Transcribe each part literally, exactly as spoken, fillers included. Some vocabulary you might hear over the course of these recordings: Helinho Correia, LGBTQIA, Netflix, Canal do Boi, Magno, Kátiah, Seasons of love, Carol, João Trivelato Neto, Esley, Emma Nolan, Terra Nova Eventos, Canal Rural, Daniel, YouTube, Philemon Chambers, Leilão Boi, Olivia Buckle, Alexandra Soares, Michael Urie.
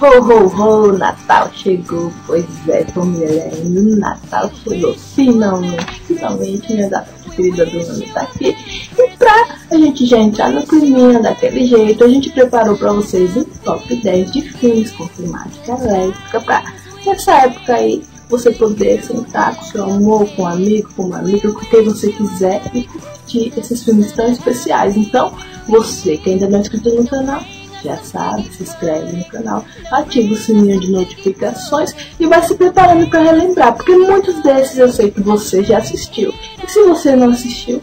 Ho, ho, ho, Natal chegou, pois é, família, o Natal chegou, finalmente, finalmente, minha data querida do ano tá aqui. E pra a gente já entrar no climinha daquele jeito, a gente preparou pra vocês um top dez de filmes com temática elétrica, pra nessa época aí você poder sentar com seu amor, com um amigo, com uma amiga, com quem você quiser e curtir esses filmes tão especiais. Então, você que ainda não é inscrito no canal, já sabe, se inscreve no canal, ativa o sininho de notificações e vai se preparando para relembrar, porque muitos desses eu sei que você já assistiu. E se você não assistiu,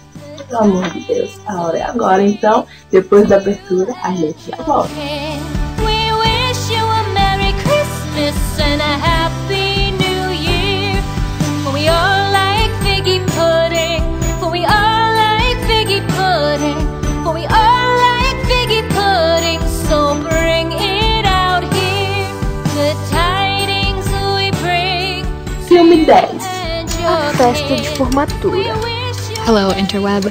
pelo amor de Deus, a hora é agora. Então, depois da abertura, a gente já volta. Filme dez. A festa de formatura. Hello, interweb.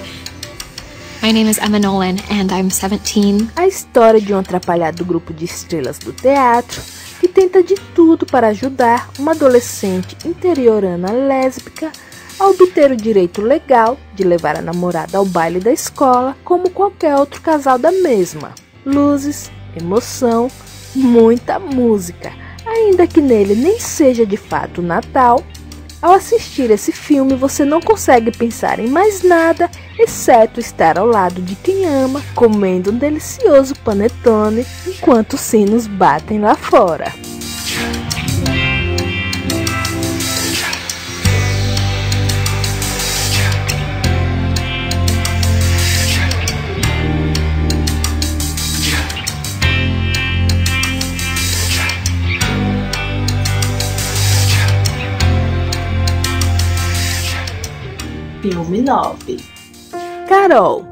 My name is Emma Nolan and I'm seventeen. A história de um atrapalhado grupo de estrelas do teatro que tenta de tudo para ajudar uma adolescente interiorana lésbica a obter o direito legal de levar a namorada ao baile da escola como qualquer outro casal da mesma. Luzes, emoção, muita música. Ainda que nele nem seja de fato Natal, ao assistir esse filme você não consegue pensar em mais nada, exceto estar ao lado de quem ama, comendo um delicioso panetone, enquanto os sinos batem lá fora. Filme nove. Carol.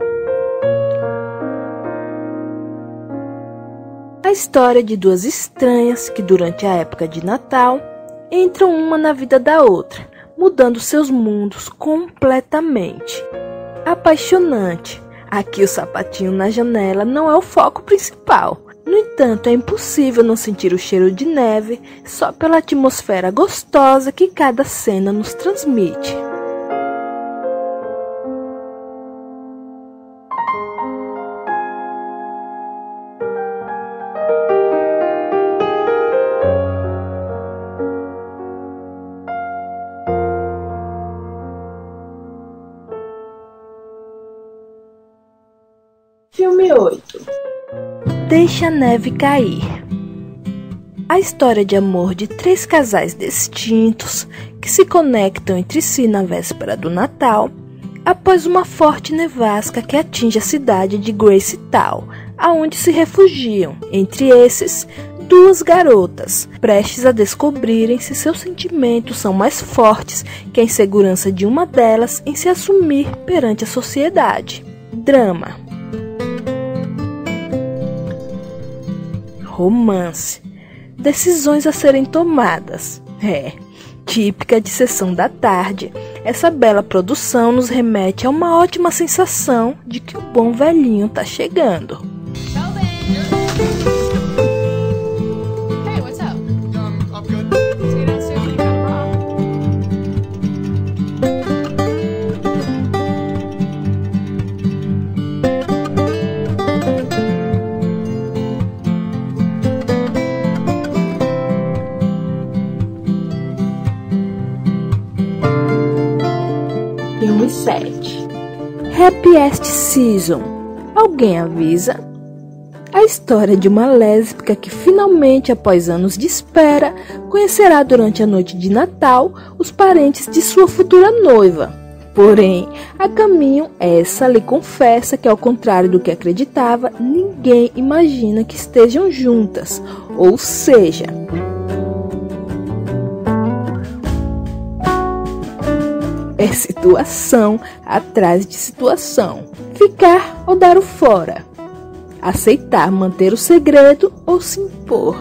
A história de duas estranhas que durante a época de Natal entram uma na vida da outra, mudando seus mundos completamente. Apaixonante. Aqui o sapatinho na janela não é o foco principal. No entanto, é impossível não sentir o cheiro de neve só pela atmosfera gostosa que cada cena nos transmite. Filme oito. Deixa a neve cair. A história de amor de três casais distintos que se conectam entre si na véspera do Natal, após uma forte nevasca que atinge a cidade de Gracetown, aonde se refugiam, entre esses, duas garotas, prestes a descobrirem se seus sentimentos são mais fortes que a insegurança de uma delas em se assumir perante a sociedade. Drama. Romance. Decisões a serem tomadas. É, típica de sessão da tarde, essa bela produção nos remete a uma ótima sensação de que o bom velhinho tá chegando. Filme sete. Happy East Season. Alguém avisa? A história de uma lésbica que finalmente, após anos de espera, conhecerá durante a noite de Natal os parentes de sua futura noiva. Porém, a caminho, essa lhe confessa que, ao contrário do que acreditava, ninguém imagina que estejam juntas, ou seja... É situação atrás de situação. Ficar ou dar o fora. Aceitar manter o segredo ou se impor.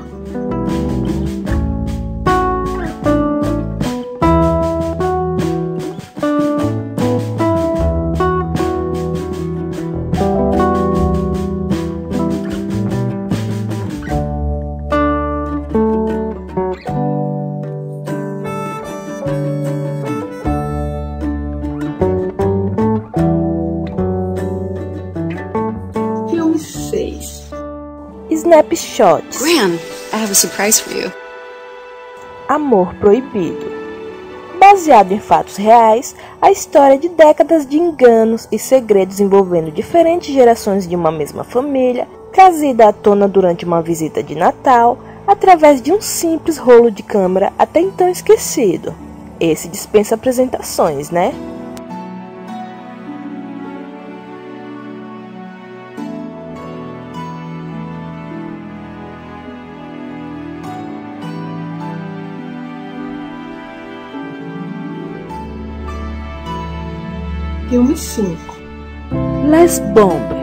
Upshots. Gran, I have a surprise for you. Amor Proibido. Baseado em fatos reais, a história de décadas de enganos e segredos envolvendo diferentes gerações de uma mesma família, trazida à tona durante uma visita de Natal, através de um simples rolo de câmera até então esquecido. Esse dispensa apresentações, né? Filme cinco. Les Bombes.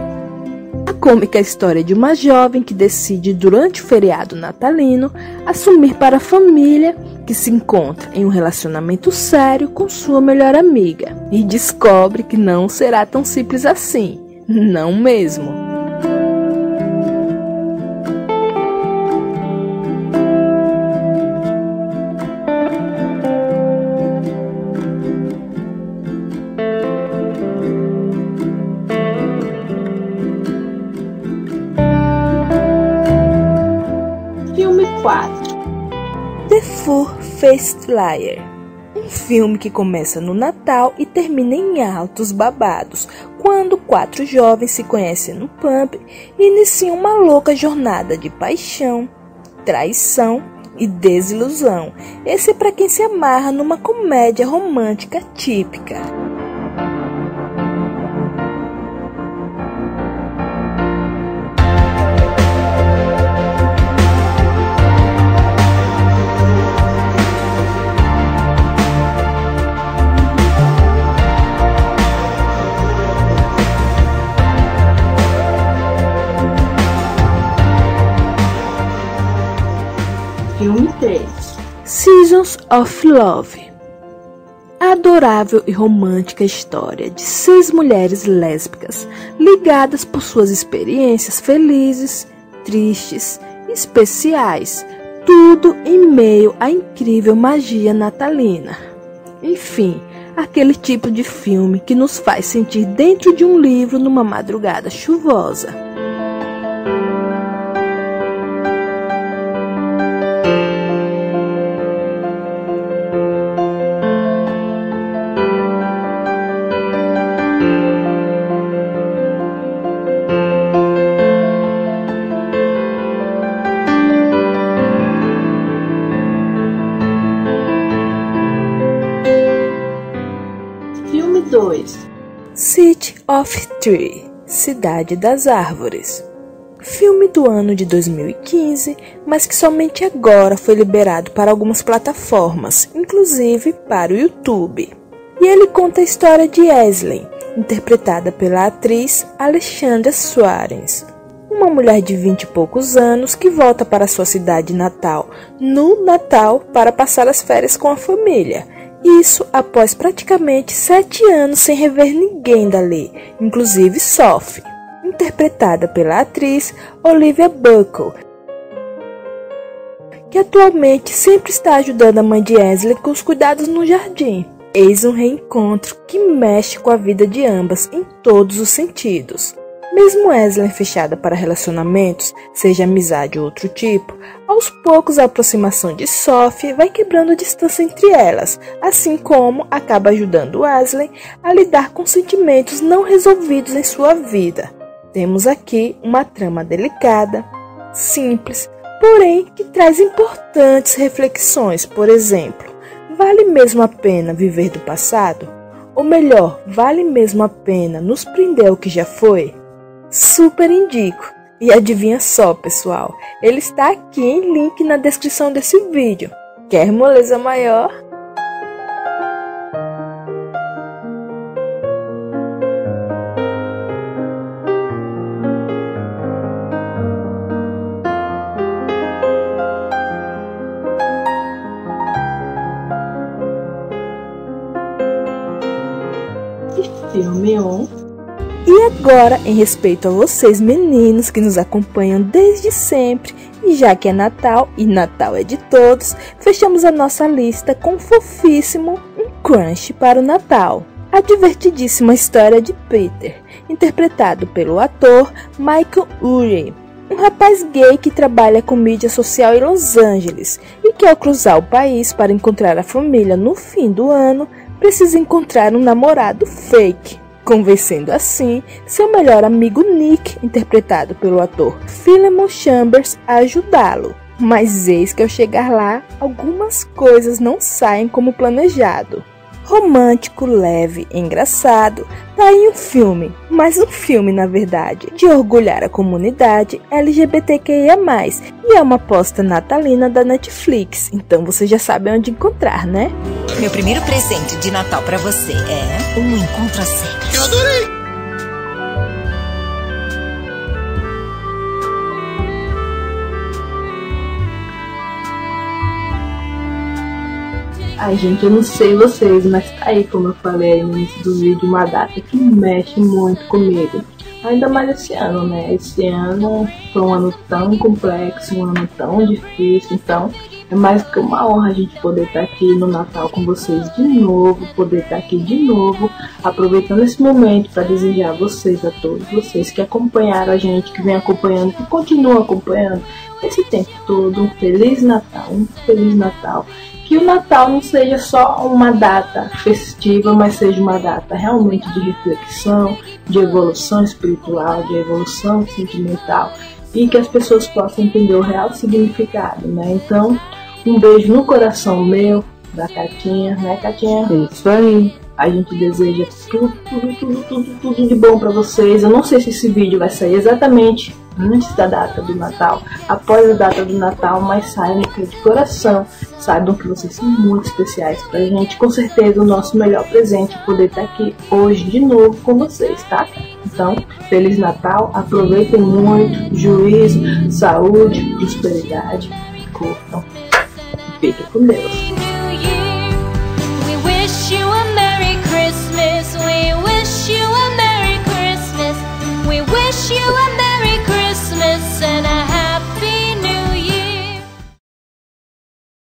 A cômica história de uma jovem que decide, durante o feriado natalino, assumir para a família que se encontra em um relacionamento sério com sua melhor amiga e descobre que não será tão simples assim, não mesmo. First Liar, um filme que começa no Natal e termina em altos babados, quando quatro jovens se conhecem no pub e iniciam uma louca jornada de paixão, traição e desilusão. Esse é para quem se amarra numa comédia romântica típica. Seasons of Love. A adorável e romântica história de seis mulheres lésbicas ligadas por suas experiências felizes, tristes e especiais, tudo em meio à incrível magia natalina. Enfim, aquele tipo de filme que nos faz sentir dentro de um livro numa madrugada chuvosa. City of Tree, Cidade das Árvores. Filme do ano de dois mil e quinze, mas que somente agora foi liberado para algumas plataformas, inclusive para o YouTube. E ele conta a história de Esley, interpretada pela atriz Alexandra Soares, uma mulher de vinte e poucos anos que volta para sua cidade natal no Natal para passar as férias com a família. Isso após praticamente sete anos sem rever ninguém dali, inclusive Sophie, interpretada pela atriz Olivia Buckle, que atualmente sempre está ajudando a mãe de Esley com os cuidados no jardim. Eis um reencontro que mexe com a vida de ambas em todos os sentidos. Mesmo Esley fechada para relacionamentos, seja amizade ou outro tipo, aos poucos a aproximação de Sophie vai quebrando a distância entre elas, assim como acaba ajudando Esley a lidar com sentimentos não resolvidos em sua vida. Temos aqui uma trama delicada, simples, porém que traz importantes reflexões. Por exemplo, vale mesmo a pena viver do passado? Ou melhor, vale mesmo a pena nos prender ao que já foi? Super indico! E adivinha só, pessoal, ele está aqui em link na descrição desse vídeo. Quer moleza maior? Que filme on! E agora, em respeito a vocês meninos que nos acompanham desde sempre, e já que é Natal, e Natal é de todos, fechamos a nossa lista com um fofíssimo um crunch para o Natal. A divertidíssima história de Peter, interpretado pelo ator Michael Urie, um rapaz gay que trabalha com mídia social em Los Angeles e que, ao cruzar o país para encontrar a família no fim do ano, precisa encontrar um namorado fake, convencendo assim seu melhor amigo Nick, interpretado pelo ator Philemon Chambers, a ajudá-lo. Mas eis que ao chegar lá, algumas coisas não saem como planejado. Romântico, leve, engraçado, tá aí um filme, mas um filme na verdade, de orgulhar a comunidade L G B T Q I A mais, e é uma aposta natalina da Netflix, então você já sabe onde encontrar, né? Meu primeiro presente de Natal pra você é um encontro a cegas. Eu adorei! Ai, gente, eu não sei vocês, mas tá aí, como eu falei no início do vídeo, uma data que mexe muito comigo. Ainda mais esse ano, né? Esse ano foi um ano tão complexo, um ano tão difícil, então é mais que uma honra a gente poder estar aqui no Natal com vocês de novo, poder estar aqui de novo, aproveitando esse momento para desejar a vocês, a todos vocês que acompanharam a gente, que vem acompanhando, que continuam acompanhando esse tempo todo, um Feliz Natal, um Feliz Natal. Que o Natal não seja só uma data festiva, mas seja uma data realmente de reflexão, de evolução espiritual, de evolução sentimental, e que as pessoas possam entender o real significado, né? Então, um beijo no coração meu, da Kátiah, né, Kátiah? Isso aí. A gente deseja tudo, tudo, tudo, tudo, tudo de bom pra vocês. Eu não sei se esse vídeo vai sair exatamente antes da data do Natal, após a data do Natal, mas saibam que de coração, saibam que vocês são muito especiais pra gente. Com certeza o nosso melhor presente é poder estar aqui hoje de novo com vocês, tá? Então, Feliz Natal, aproveitem muito, juízo, saúde, prosperidade, curtam, fiquem com Deus. You a Merry Christmas.